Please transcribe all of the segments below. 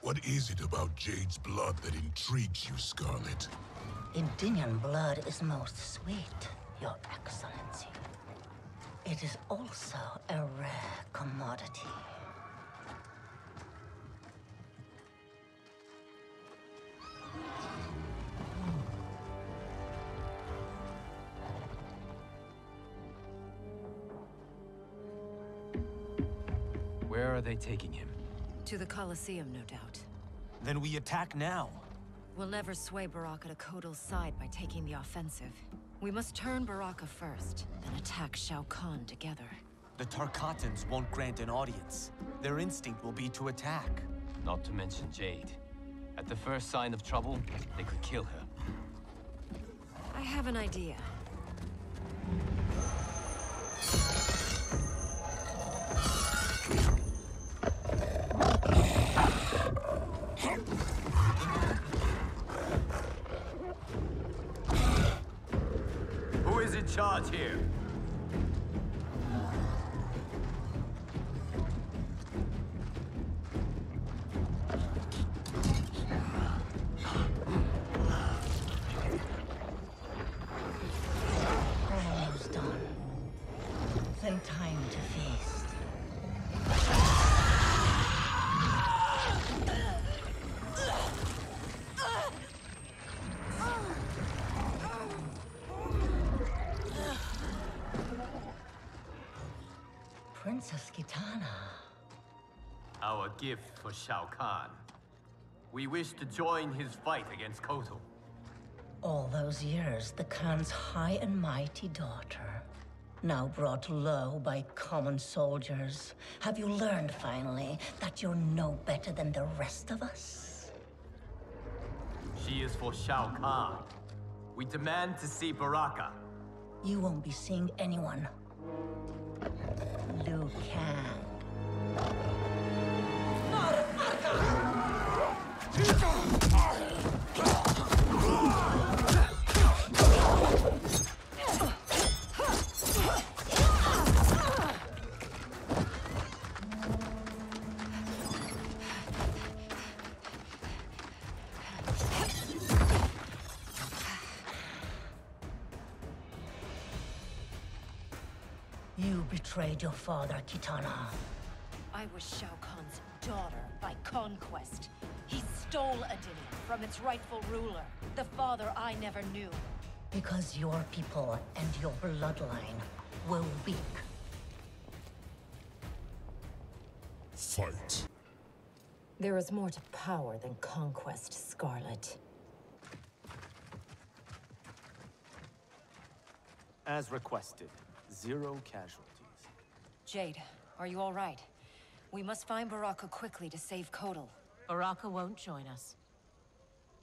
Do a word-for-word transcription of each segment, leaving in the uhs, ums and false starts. What is it about Jade's blood that intrigues you, Scarlet? Edenian blood is most sweet, Your Excellency. It is also a rare commodity. Where are they taking him? To the Colosseum, no doubt. Then we attack now. We'll never sway Baraka to Kotal's side by taking the offensive. We must turn Baraka first, then attack Shao Kahn together. The Tarkatans won't grant an audience. Their instinct will be to attack. Not to mention Jade. At the first sign of trouble, they could kill her. I have an idea. Charge here. Almost done. Then time to feast. Princess Kitana. Our gift for Shao Kahn. We wish to join his fight against Kotal. All those years, the Khan's high and mighty daughter, now brought low by common soldiers. Have you learned, finally, that you're no better than the rest of us? She is for Shao Kahn. We demand to see Baraka. You won't be seeing anyone. Liu Kang. Betrayed your father, Kitana. I was Shao Kahn's daughter by conquest. He stole Edenia from its rightful ruler, the father I never knew. Because your people and your bloodline were weak. Fight. There is more to power than conquest, Scarlet. As requested, zero casualties. Jade, are you all right? We must find Baraka quickly to save Kotal. Baraka won't join us.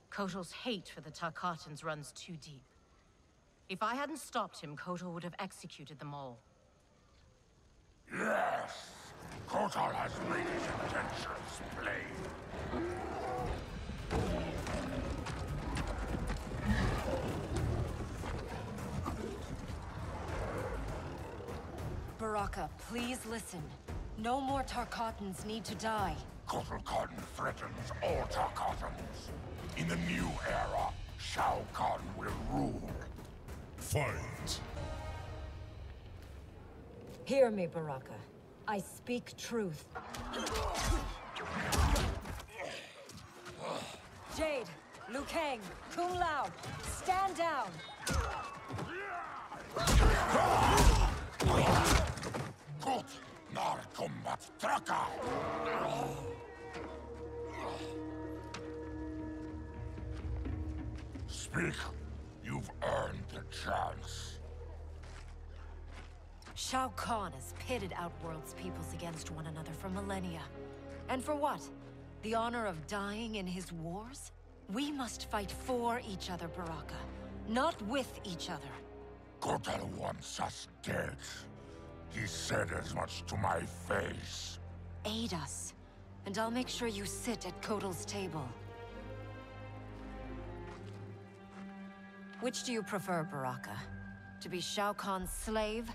Kotal's hate for the Tarkatans runs too deep. If I hadn't stopped him, Kotal would have executed them all. Yes! Kotal has made his intentions plain. Baraka, please listen. No more Tarkatans need to die. Kotal Kahn threatens all Tarkatans. In the new era, Shao Kahn will rule. Fight! Hear me, Baraka. I speak truth. Jade, Liu Kang, Kung Lao, stand down! Gut, Narkombat Tracker! Speak. You've earned the chance. Shao Kahn has pitted Outworld's peoples against one another for millennia. And for what? The honor of dying in his wars? We must fight for each other, Baraka. Not with each other. Kotal wants us dead. He said as much to my face. Aid us, and I'll make sure you sit at Kotal's table. Which do you prefer, Baraka? To be Shao Kahn's slave,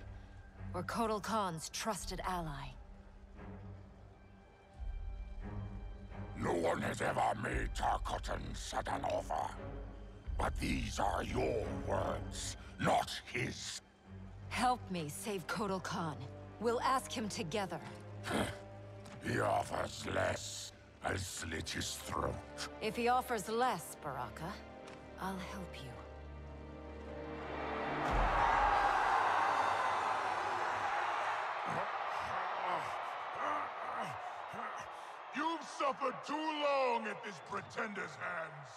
or Kotal Kahn's trusted ally? No one one has ever made Tarkatan set an offer. But these are your words, not his. Help me save Kotal Kahn. We'll ask him together. He offers less. I'll slit his throat. If he offers less, Baraka, I'll help you. You've suffered too long at this pretender's hands.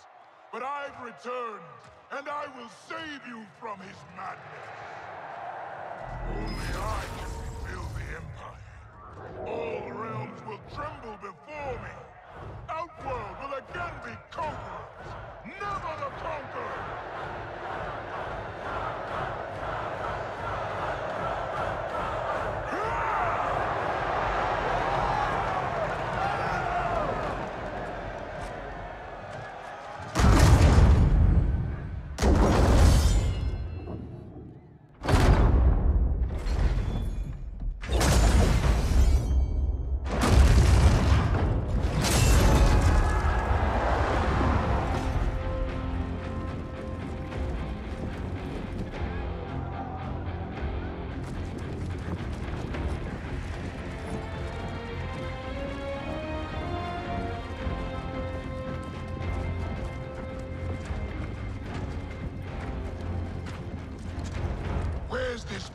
But I've returned, and I will save you from his madness. Only I can rebuild the Empire. All realms will tremble before me. Outworld will again be conquerors, never the conqueror!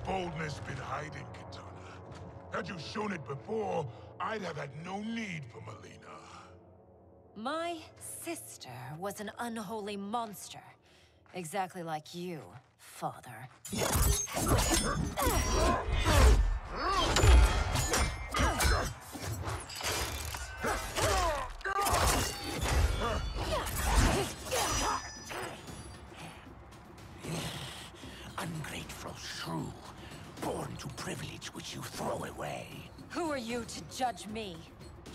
Boldness been hiding, Kitana. Had you shown it before, I'd have had no need for Mileena. My sister was an unholy monster. Exactly like you, father. Ungrateful shrew. Born to privilege which you throw away. Who are you to judge me?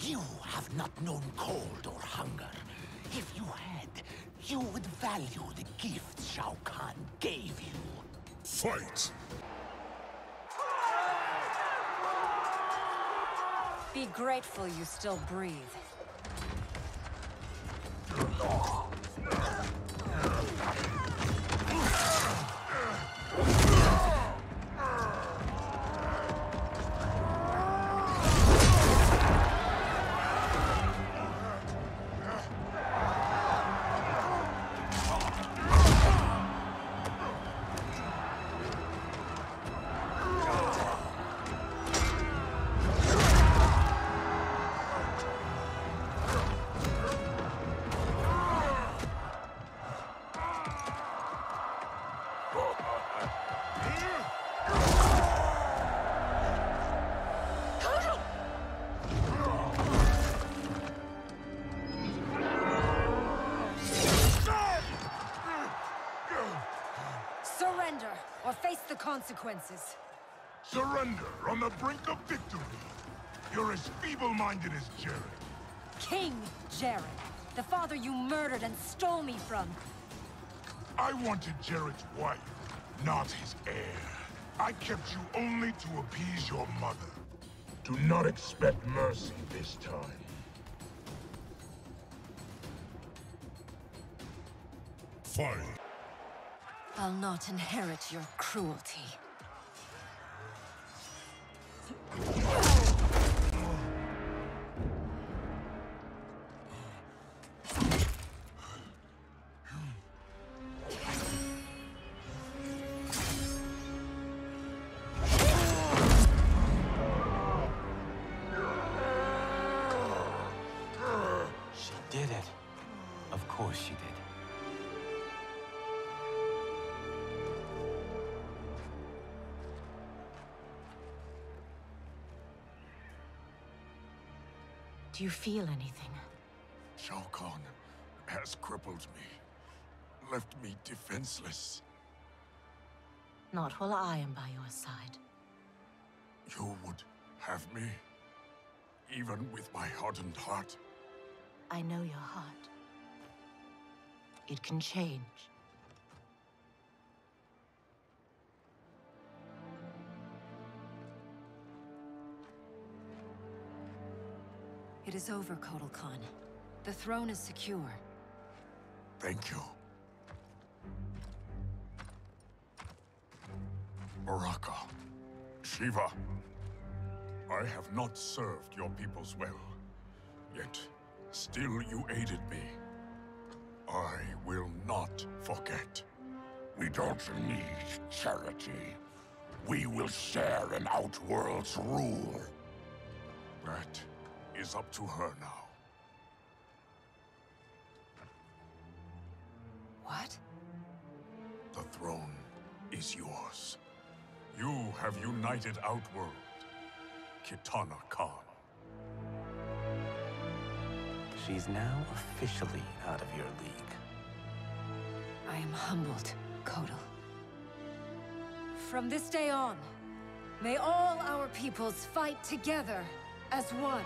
You have not known cold or hunger. If you had, you would value the gifts Shao Kahn gave you. Fight! Be grateful you still breathe. Consequences. Surrender on the brink of victory. You're as feeble-minded as Jerrod. King Jerrod, the father you murdered and stole me from. I wanted Jerrod's wife, not his heir. I kept you only to appease your mother. Do not expect mercy this time. Fight. I'll not inherit your cruelty. She did it. Of course she did. Do you feel anything? Shao Kahn has crippled me, left me defenseless. Not while I am by your side. You would have me? Even with my hardened heart? I know your heart. It can change. It is over, Kotal Kahn. The throne is secure. Thank you. Baraka, Shiva, I have not served your peoples well, yet still you aided me. I will not forget. We don't need charity. We will share an outworld's rule. That is up to her now. What? The throne is yours. You have united Outworld, Kitana Khan. She's now officially out of your league. I am humbled, Kotal. From this day on, may all our peoples fight together as one.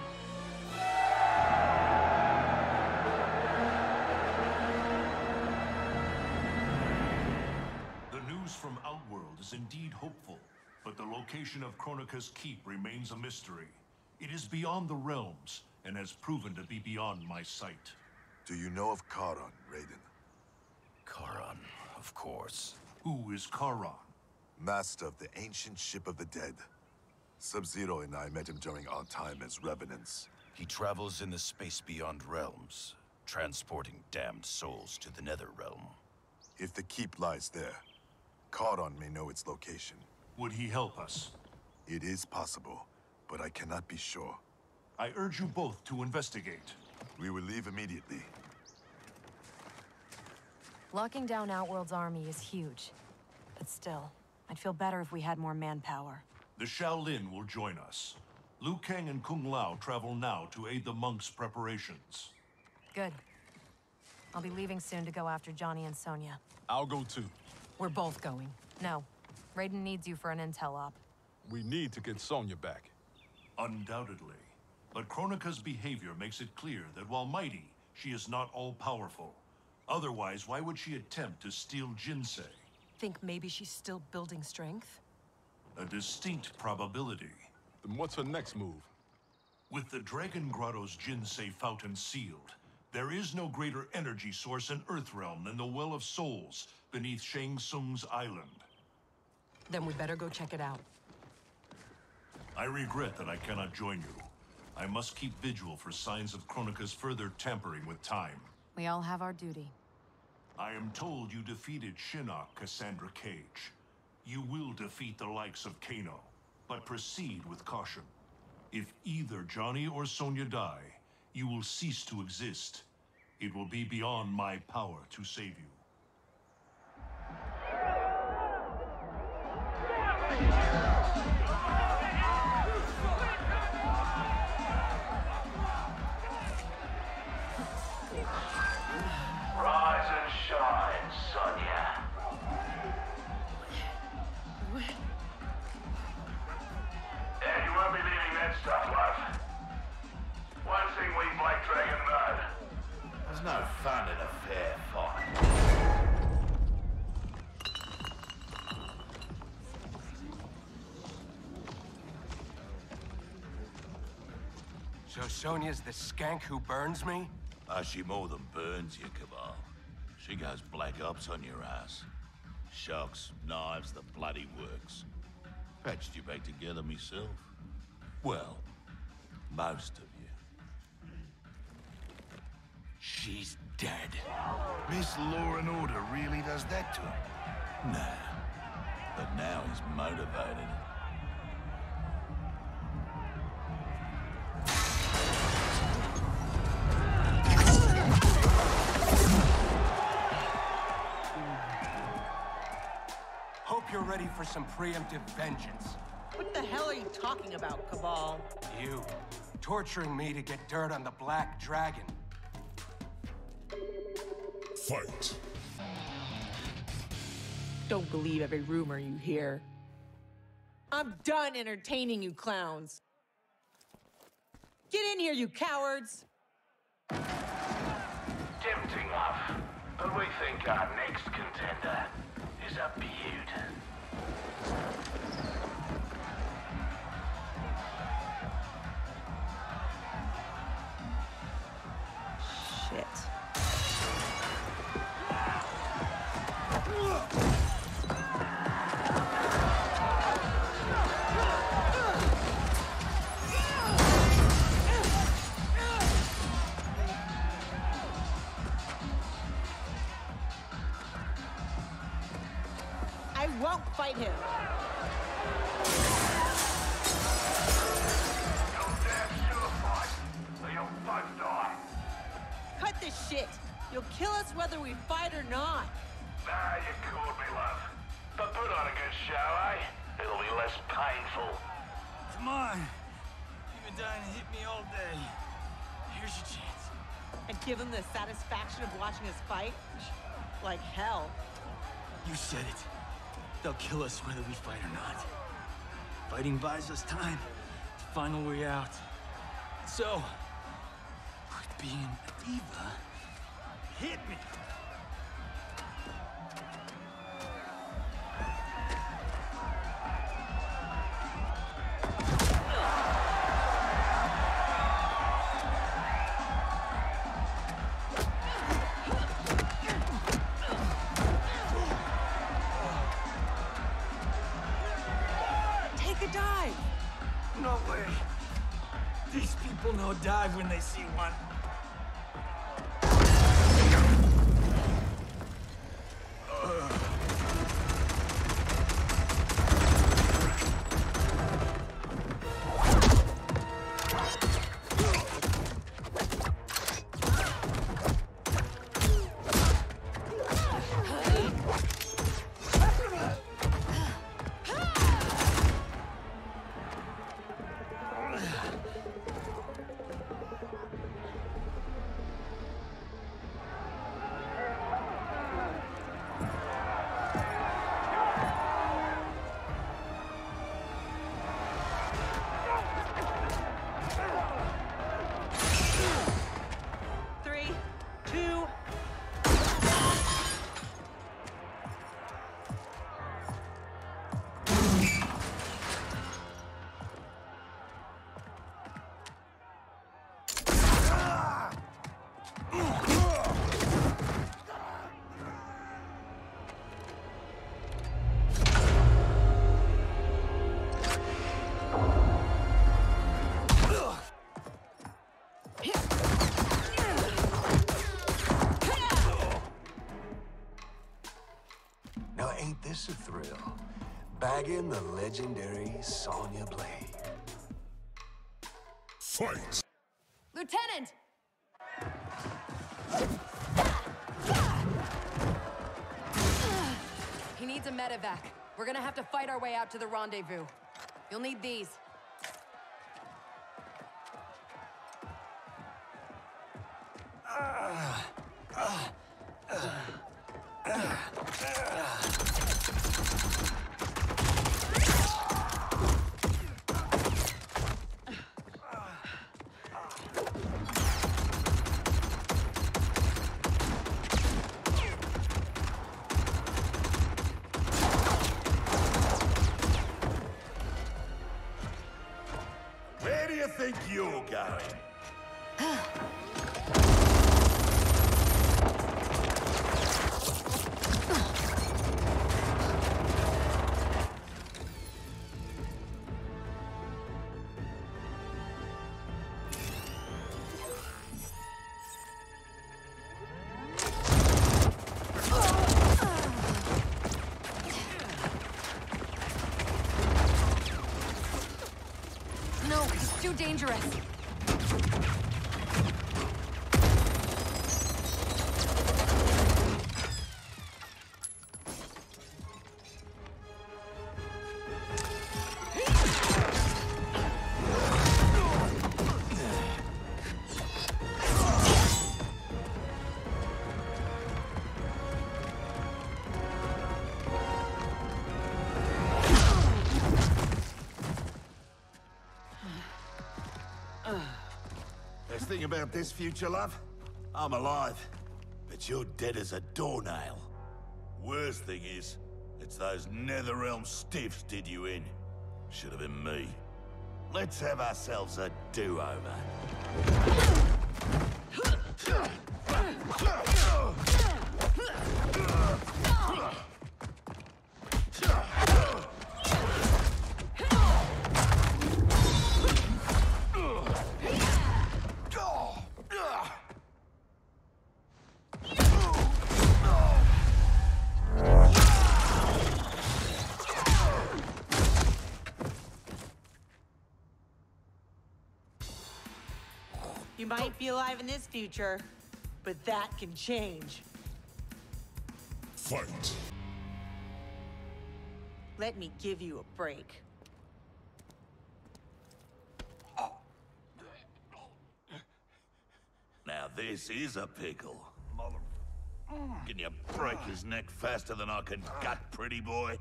From Outworld is indeed hopeful, but the location of Kronika's keep remains a mystery. It is beyond the realms, and has proven to be beyond my sight. Do you know of Charon, Raiden? Charon, of course. Who is Charon? Master of the ancient ship of the dead. Sub-Zero and I met him during our time as revenants. He travels in the space beyond realms, transporting damned souls to the Netherrealm. If the keep lies there, Charon may know its location. Would he help us? It is possible, but I cannot be sure. I urge you both to investigate. We will leave immediately. Locking down Outworld's army is huge. But still, I'd feel better if we had more manpower. The Shaolin will join us. Liu Kang and Kung Lao travel now to aid the monks' preparations. Good. I'll be leaving soon to go after Johnny and Sonya. I'll go too. We're both going. No. Raiden needs you for an intel op. We need to get Sonya back. Undoubtedly. But Kronika's behavior makes it clear that while mighty, she is not all-powerful. Otherwise, why would she attempt to steal Jinsei? Think maybe she's still building strength? A distinct probability. Then what's her next move? With the Dragon Grotto's Jinsei fountain sealed, there is no greater energy source in Earthrealm than the Well of Souls beneath Shang Tsung's island. Then we better go check it out. I regret that I cannot join you. I must keep vigil for signs of Kronika's further tampering with time. We all have our duty. I am told you defeated Shinnok, Cassandra Cage. You will defeat the likes of Kano, but proceed with caution. If either Johnny or Sonya die, you will cease to exist. It will be beyond my power to save you. Rise and shine, Sonya. And you won't be leaving that stuff, love. One thing we Black Dragon know. There's no fun in a fair fight. So Sonya's the skank who burns me? Oh, she more than burns you, Cabal. She goes black ops on your ass. Shocks, knives, the bloody works. Patched you back together myself. Well, most of you. She's dead. Miss Law and Order really does that to him. Nah, but now he's motivated. Ready for some preemptive vengeance. What the hell are you talking about, Cabal? You, torturing me to get dirt on the Black Dragon. Fight. Don't believe every rumor you hear. I'm done entertaining you clowns. Get in here, you cowards! Tempting off, but we think our next contender is a beaut. shit. I won't fight him. Shit. You'll kill us whether we fight or not. Ah, you called me, love. But put on a good show, eh? It'll be less painful. Come on. You've been dying to hit me all day. Here's your chance. And give him the satisfaction of watching us fight? Like hell. You said it. They'll kill us whether we fight or not. Fighting buys us time. The final way out. So, with being a diva... Hit me! Take a dive! No way! These people know dive when they see one. A thrill. Bagging the legendary Sonya Blade. Fight! Lieutenant! He needs a medevac. We're gonna have to fight our way out to the rendezvous. You'll need these. Uh, uh, uh, uh, uh. Where do you think you're going? Dangerous. Thing about this future, love, I'm alive, but you're dead as a doornail. Worst thing is, it's those Netherrealm stiffs did you in. Should have been me. Let's have ourselves a do-over. You might be alive in this future, but that can change. Fight. Let me give you a break. Now this is a pickle. Can you break his neck faster than I can gut, pretty boy?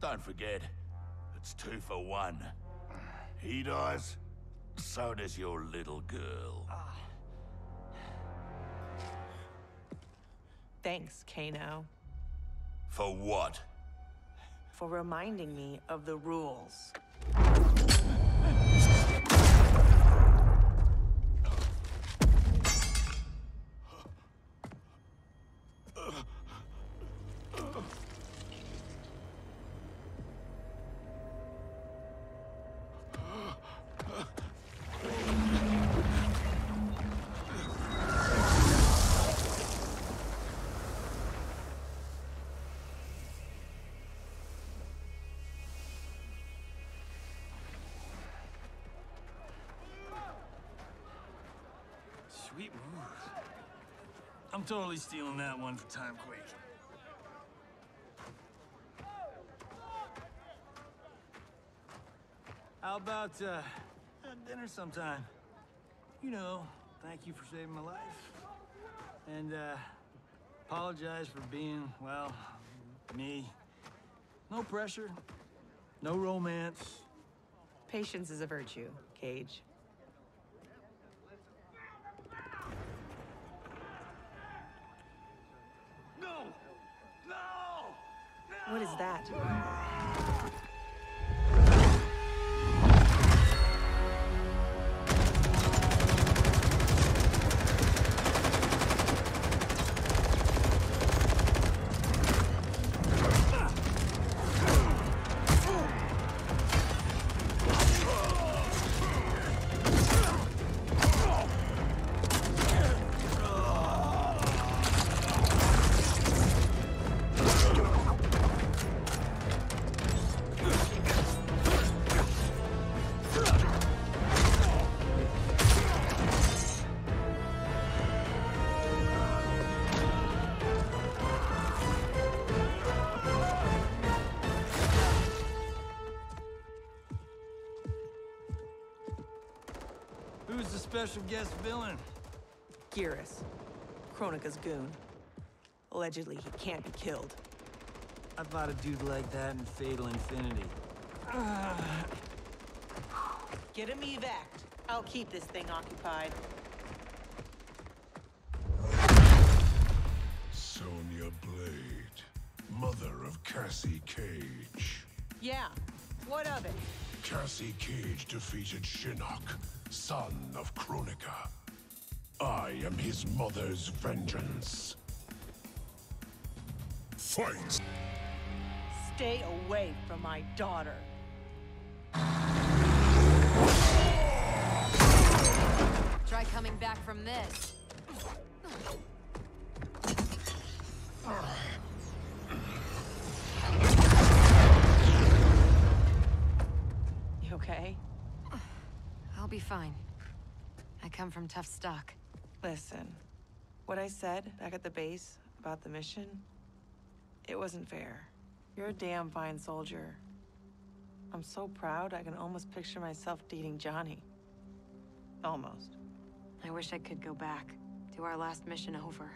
Don't forget, it's two for one. He dies, so does your little girl. Thanks, Kano. For what? For reminding me of the rules. Sweet move. I'm totally stealing that one for Timequake. How about uh, dinner sometime? You know, thank you for saving my life. And uh, apologize for being, well, me. No pressure, no romance. Patience is a virtue, Cage. What is that? Special guest villain. Geras, Kronika's goon. Allegedly, he can't be killed. I fought a dude like that in Fatal Infinity. Uh. Get him evac'd. I'll keep this thing occupied. Sonya Blade, mother of Cassie Cage. Yeah, what of it? Cassie Cage defeated Shinnok, son of Kronika. I am his mother's vengeance. Fight! Stay away from my daughter. Try coming back from this. You okay? I'll be fine. I come from tough stock. Listen, what I said back at the base about the mission, it wasn't fair. You're a damn fine soldier. I'm so proud I can almost picture myself dating Johnny. Almost. I wish I could go back to our last mission over.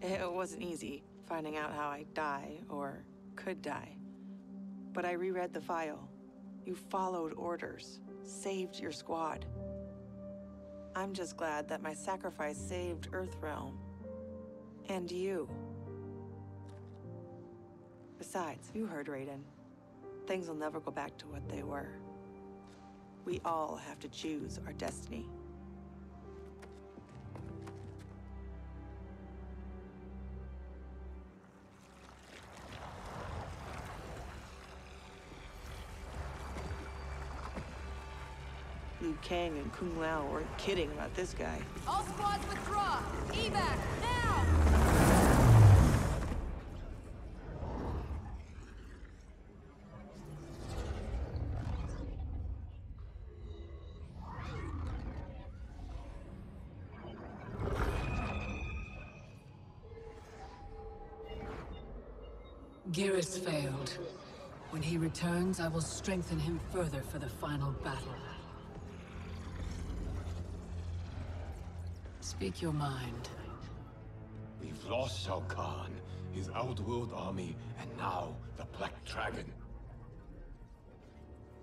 It wasn't easy finding out how I'd die or could die. But I reread the file. You followed orders. Saved your squad. I'm just glad that my sacrifice saved Earthrealm. And you. Besides, you heard Raiden. Things will never go back to what they were. We all have to choose our destiny. Liu Kang and Kung Lao weren't kidding about this guy. All squads withdraw! Evac, now! Geras failed. When he returns, I will strengthen him further for the final battle. Speak your mind. We've lost Shao Kahn, his outworld army, and now the Black Dragon.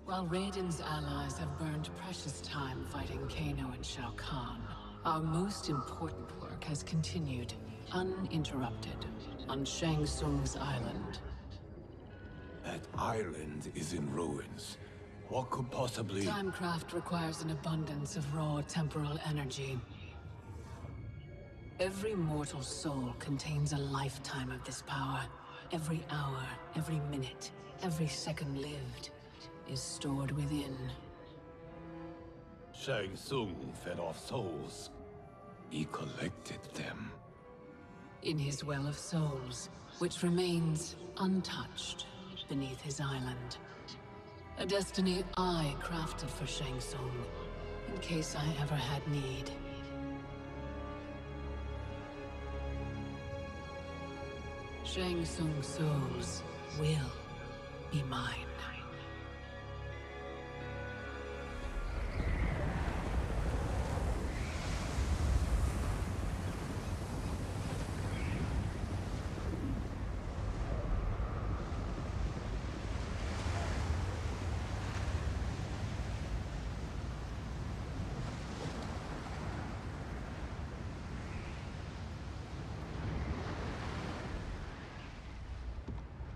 While Raiden's allies have burned precious time fighting Kano and Shao Kahn, our most important work has continued, uninterrupted, on Shang Tsung's island. That island is in ruins. What could possibly... Timecraft requires an abundance of raw temporal energy. Every mortal soul contains a lifetime of this power. Every hour, every minute, every second lived is stored within. Shang Tsung fed off souls. He collected them. In his Well of Souls, which remains untouched beneath his island. A destiny I crafted for Shang Tsung, in case I ever had need. Shang Tsung's souls will be mine.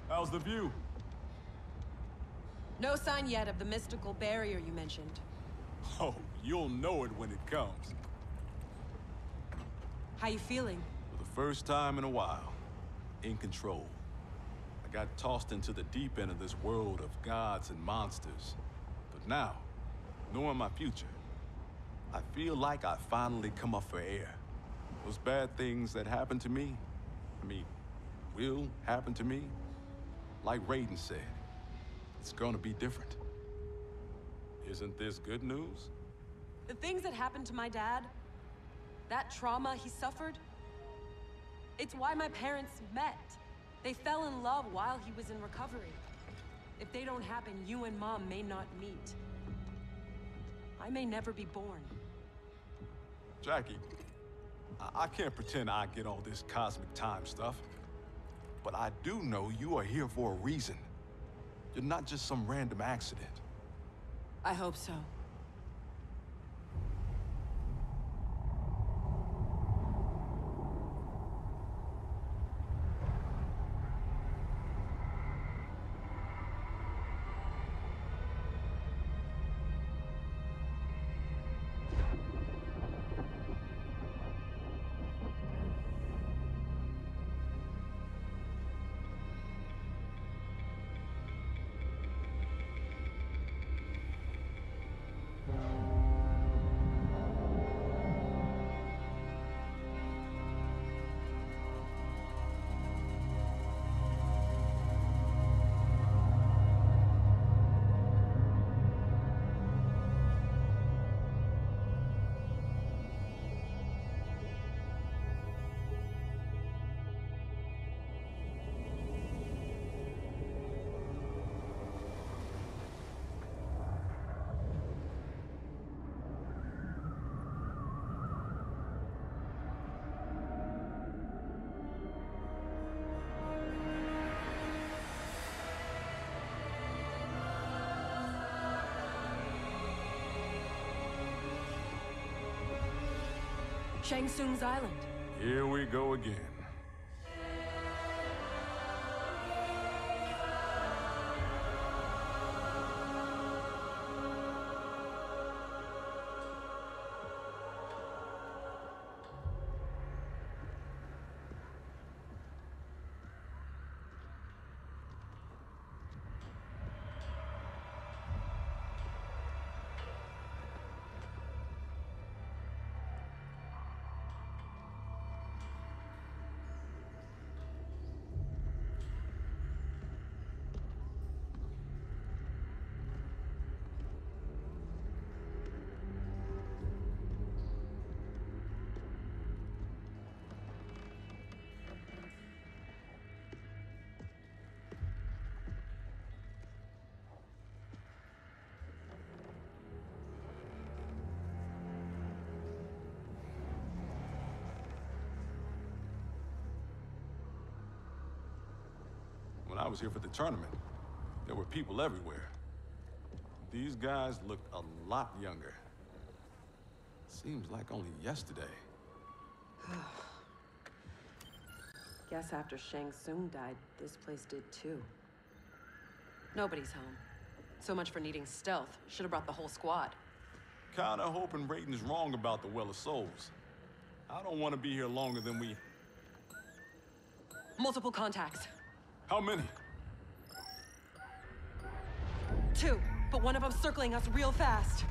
How's the view? No sign yet of the mystical barrier you mentioned. Oh, you'll know it when it comes. How you feeling? For the first time in a while, in control. I got tossed into the deep end of this world of gods and monsters. But now, knowing my future, I feel like I finally come up for air. Those bad things that happened to me, I mean, will happen to me. Like Raiden said, it's gonna be different. Isn't this good news? The things that happened to my dad, that trauma he suffered, it's why my parents met. They fell in love while he was in recovery. If they don't happen, you and Mom may not meet. I may never be born. Jacqui, I, I can't pretend I get all this cosmic time stuff. But I do know you are here for a reason. You're not just some random accident. I hope so. Shang Tsung's island. Here we go again. I was here for the tournament, there were people everywhere. These guys looked a lot younger. Seems like only yesterday. Guess after Shang Tsung died, this place did too. Nobody's home. So much for needing stealth. Should have brought the whole squad. Kinda hoping Raiden's wrong about the Well of Souls. I don't want to be here longer than we... Multiple contacts. How many? Two, but one of them circling us real fast.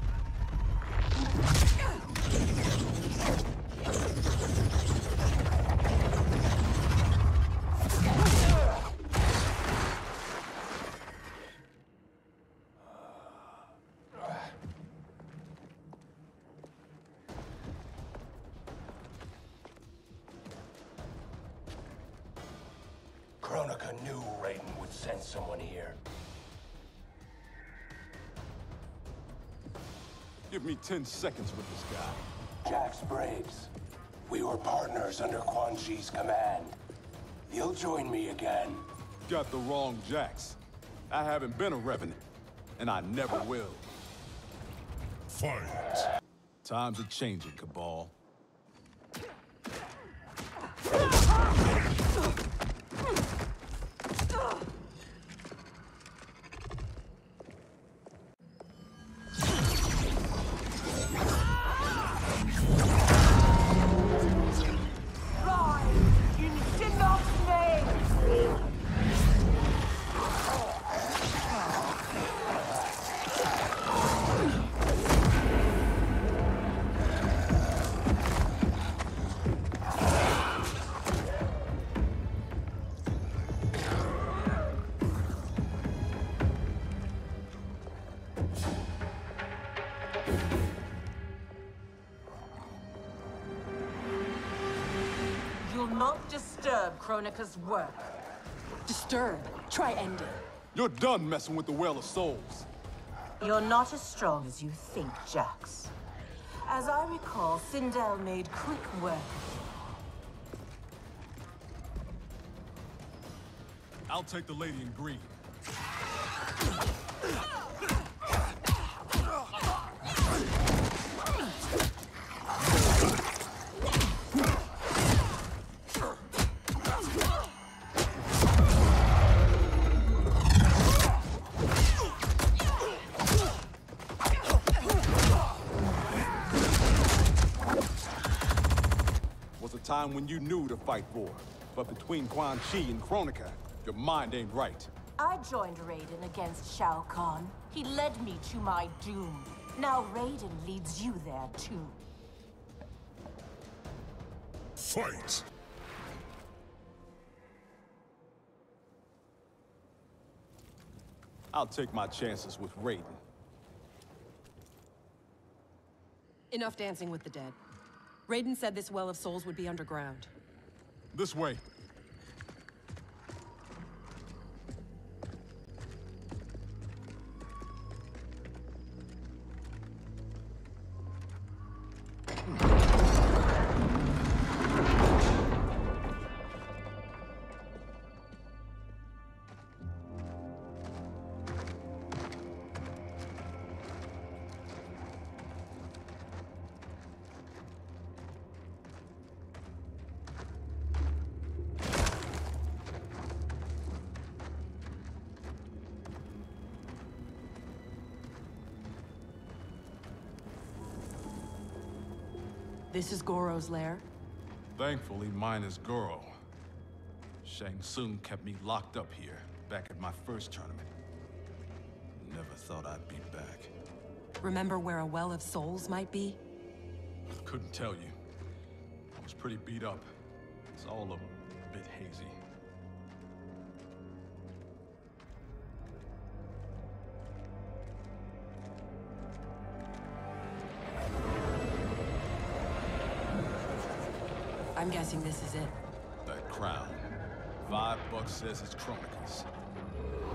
Kronika knew Raiden would send someone here. Give me ten seconds with this guy. Jax Braves. We were partners under Quan Chi's command. You'll join me again. Got the wrong Jax. I haven't been a revenant, and I never will. Fight. Times are changing, Cabal. Kronika's work. Disturb. Try ending. You're done messing with the Well of Souls. You're not as strong as you think, Jax. As I recall, Sindel made quick work. I'll take the lady in green. Time when you knew to fight for, but between Quan Chi and Kronika, your mind ain't right. I joined Raiden against Shao Kahn. He led me to my doom. Now Raiden leads you there too. Fight! I'll take my chances with Raiden. Enough dancing with the dead. Raiden said this Well of Souls would be underground. This way. This is Goro's lair? Thankfully, mine is Goro. Shang Tsung kept me locked up here, back at my first tournament. Never thought I'd be back. Remember where a Well of Souls might be? I couldn't tell you. I was pretty beat up. It's all a bit hazy. I'm guessing this is it. That crown. Five bucks says it's Kronika's.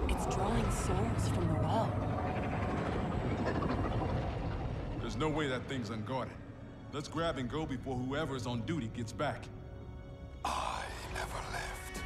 It's drawing souls from the well. There's no way that thing's unguarded. Let's grab and go before whoever is on duty gets back. I never left.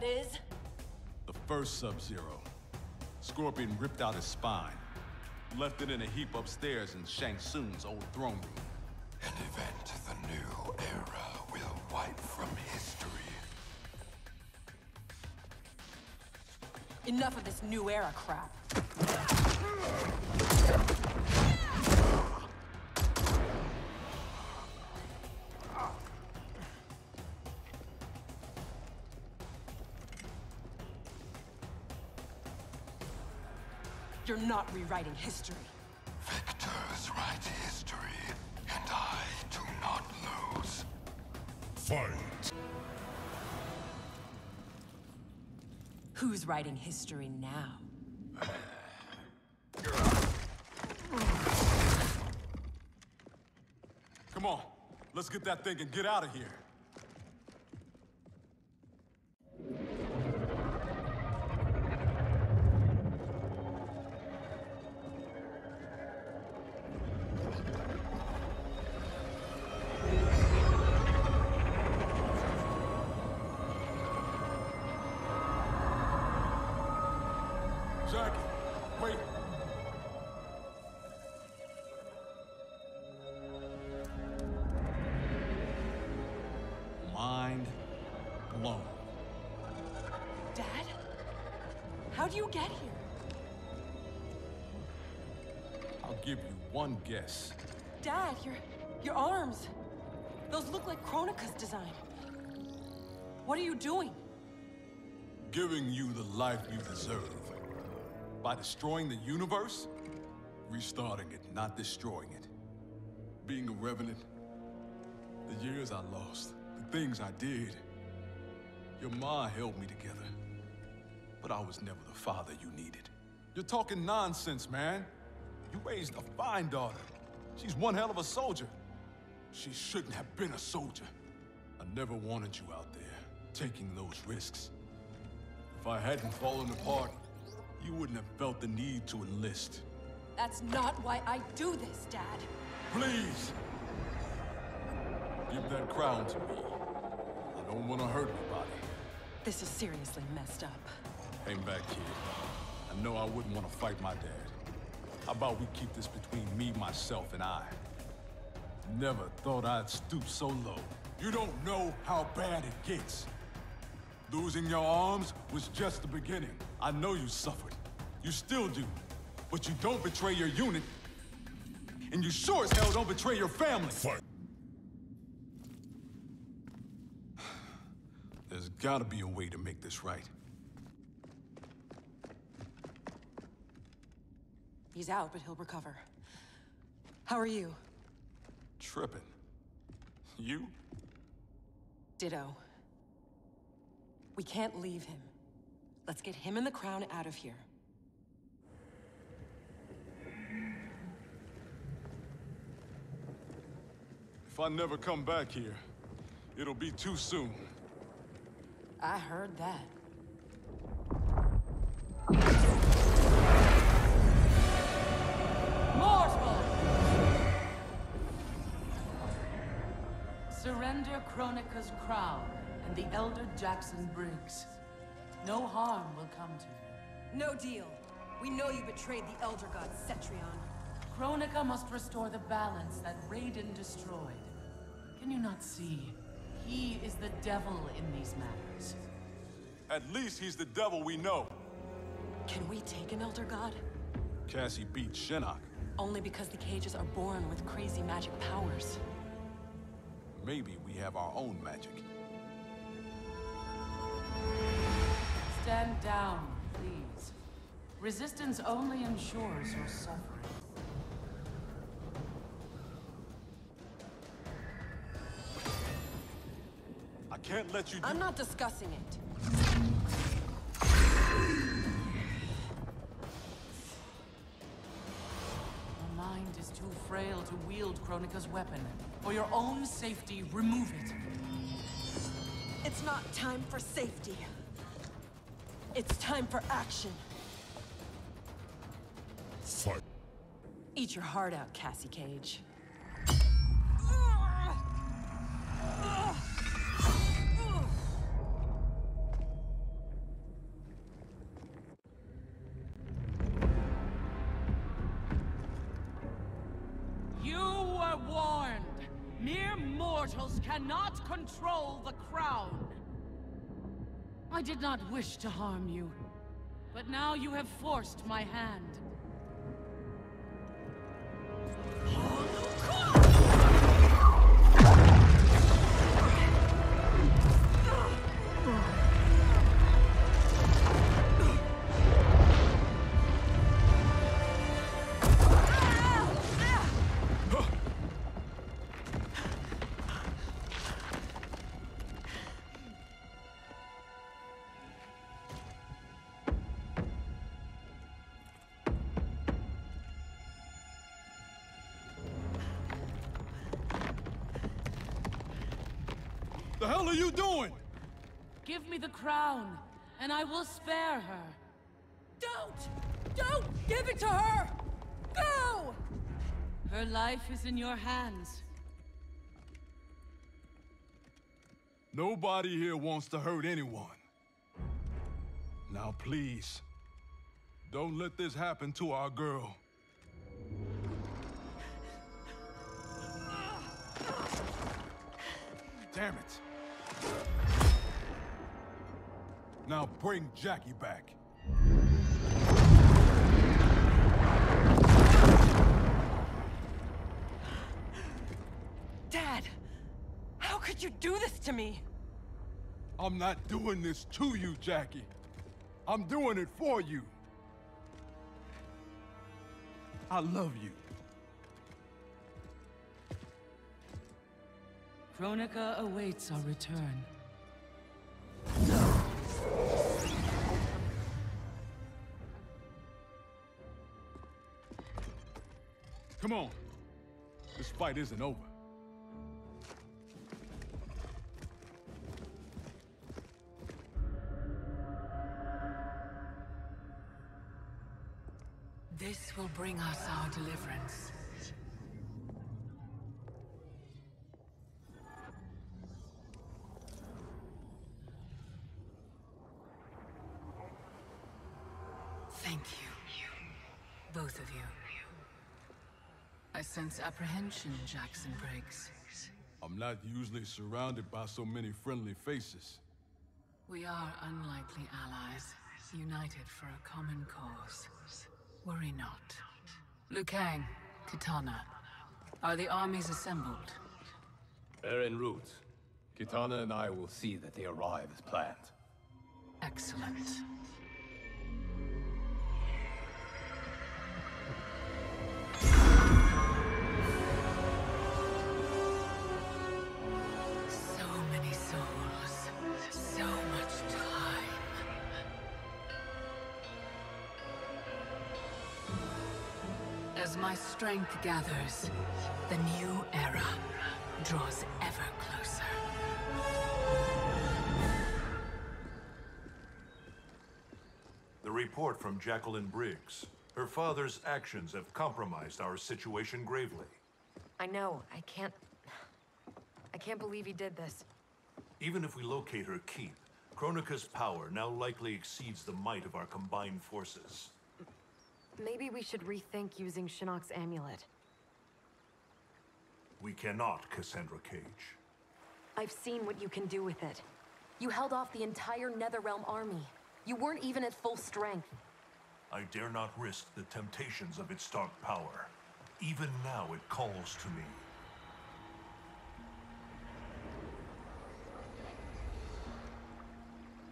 that is? The first Sub-Zero. Scorpion ripped out his spine, left it in a heap upstairs in Shang Tsung's old throne room. An event the new era will wipe from history. Enough of this new era crap. You're not rewriting history. Victors write history, and I do not lose. Fight! Who's writing history now? Come on, let's get that thing and get out of here. One guess. Dad, your, your arms. Those look like Kronika's design. What are you doing? Giving you the life you deserve. By destroying the universe, restarting it, not destroying it. Being a revenant, the years I lost, the things I did. Your ma held me together, but I was never the father you needed. You're talking nonsense, man. You raised a fine daughter. She's one hell of a soldier. She shouldn't have been a soldier. I never wanted you out there, taking those risks. If I hadn't fallen apart, you wouldn't have felt the need to enlist. That's not why I do this, Dad. Please! Give that crown to me. I don't want to hurt anybody. This is seriously messed up. Hang back, kid. I know I wouldn't want to fight my dad. How about we keep this between me, myself, and I? Never thought I'd stoop so low. You don't know how bad it gets. Losing your arms was just the beginning. I know you suffered. You still do. But you don't betray your unit. And you sure as hell don't betray your family. Fight. There's gotta be a way to make this right. He's out, but he'll recover. How are you? Tripping. You? Ditto. We can't leave him. Let's get him and the crown out of here. If I never come back here, it'll be too soon. I heard that. Surrender Kronika's crown and the Elder Jackson Briggs. No harm will come to you. No deal. We know you betrayed the Elder God Cetrion. Kronika must restore the balance that Raiden destroyed. Can you not see? He is the devil in these matters. At least he's the devil we know. Can we take an Elder God? Cassie beat Shinnok. Only because the cages are born with crazy magic powers. Maybe we have our own magic. Stand down, please. Resistance only ensures your suffering. I can't let you do- I'm not discussing it. Your mind is too frail to wield Kronika's weapon. For your own safety, remove it. It's not time for safety. It's time for action. Fight. Eat your heart out, Cassie Cage. mortals cannot control the crown. I did not wish to harm you, but now you have forced my hand. What are you doing? Give me the crown, and I will spare her. Don't! Don't give it to her! Go! Her life is in your hands. Nobody here wants to hurt anyone. Now please, don't let this happen to our girl. Damn it. Now bring Jacqui back. Dad, how could you do this to me? I'm not doing this to you, Jacqui. I'm doing it for you. I love you. Kronika awaits our return. Come on. This fight isn't over. This will bring us our deliverance. Since apprehension, Jackson breaks. I'm not usually surrounded by so many friendly faces. We are unlikely allies, united for a common cause. Worry not. Liu Kang, Kitana, are the armies assembled? They're en route. Kitana and I will see that they arrive as planned. Excellent. As my strength gathers, the new era draws ever closer. The report from Jacqueline Briggs. Her father's actions have compromised our situation gravely. I know. I can't... I can't believe he did this. Even if we locate her keep, Kronika's power now likely exceeds the might of our combined forces. Maybe we should rethink using Shinnok's amulet. We cannot, Cassandra Cage. I've seen what you can do with it. You held off the entire Netherrealm army. You weren't even at full strength. I dare not risk the temptations of its dark power. Even now it calls to me.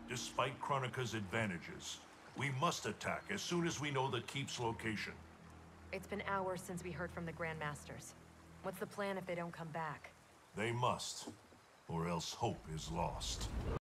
Despite Kronika's advantages, we must attack as soon as we know the keep's location. It's been hours since we heard from the Grandmasters. What's the plan if they don't come back? They must, or else hope is lost.